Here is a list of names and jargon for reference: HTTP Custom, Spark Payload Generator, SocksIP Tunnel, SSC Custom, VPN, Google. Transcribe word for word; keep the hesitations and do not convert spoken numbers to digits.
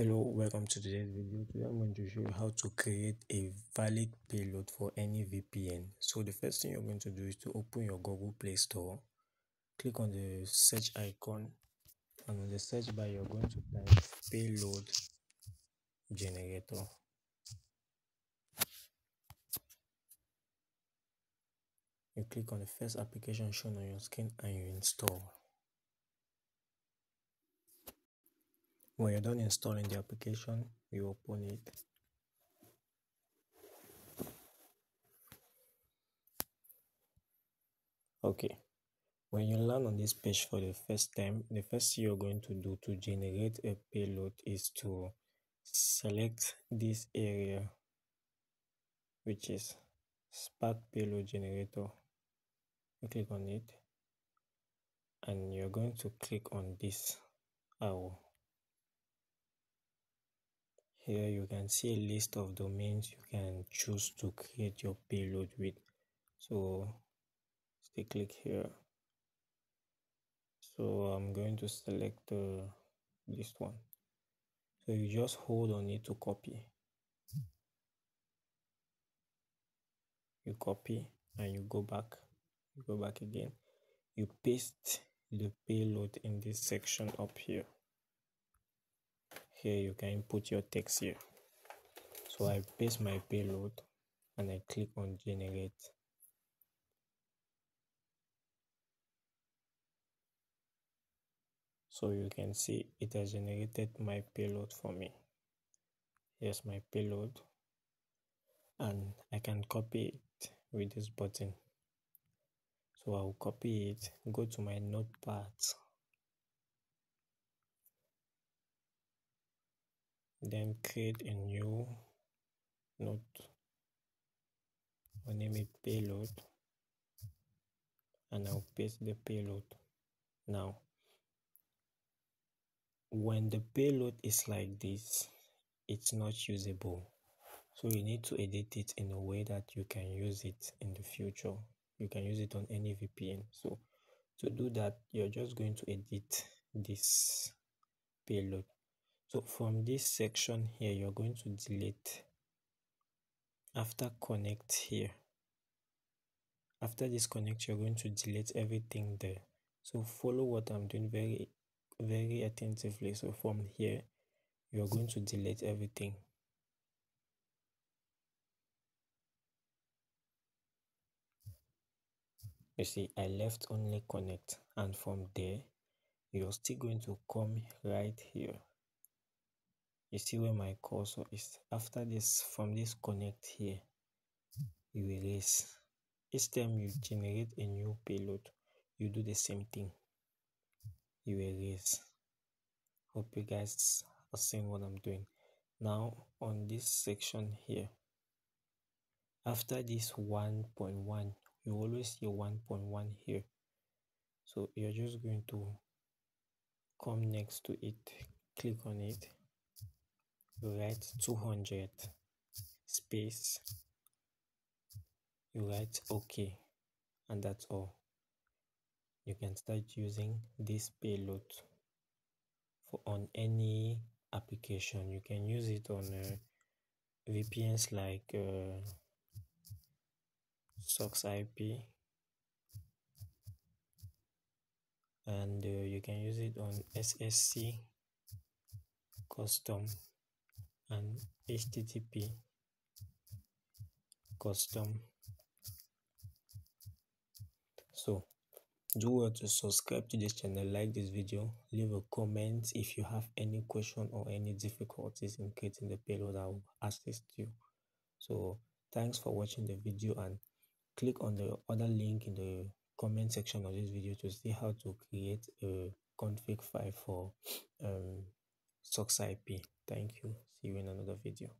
Hello, welcome to today's video. Today I'm going to show you how to create a valid payload for any V P N. So the first thing you're going to do is to open your Google Play Store, click on the search icon, and on the search bar you're going to type payload generator. You click on the first application shown on your screen and you install. When you're done installing the application, you open it. Okay, when you land on this page for the first time, the first thing you're going to do to generate a payload is to select this area, which is Spark Payload Generator. You click on it and you're going to click on this arrow. Here you can see a list of domains you can choose to create your payload with. So stay click here. So I'm going to select uh, this one. So you just hold on it to copy. You copy and you go back. You go back again. You paste the payload in this section up here. Here you can input your text here. So I paste my payload and I click on generate. So you can see it has generated my payload for me. Here's my payload, and I can copy it with this button. So I'll copy it, go to my notepad, then create a new note. I'll name it payload and I'll paste the payload. Now when the payload is like this, it's not usable, so you need to edit it in a way that you can use it in the future. You can use it on any V P N. So to do that, you're just going to edit this payload. So from this section here, you're going to delete after connect here. After this connect, you're going to delete everything there. So follow what I'm doing very, very attentively. So from here, you're going to delete everything. You see, I left only connect, and from there, you're still going to come right here. You see where my cursor is. After this, from this connect here, you erase. Each time you generate a new payload, you do the same thing. You erase. Hope you guys are seeing what I'm doing. Now, on this section here, after this one point one, you always see one point one here. So you're just going to come next to it, click on it. You write two hundred space, you write OK, and that's all. You can start using this payload for on any application. You can use it on uh, V P Ns like uh, SocksIP, and uh, you can use it on S S C Custom and H T T P Custom. So do well to subscribe to this channel, like this video, leave a comment. If you have any question or any difficulties in creating the payload, I will assist you. So thanks for watching the video, and click on the other link in the comment section of this video to see how to create a config file for um, SocksIP. Thank you. See you in another video.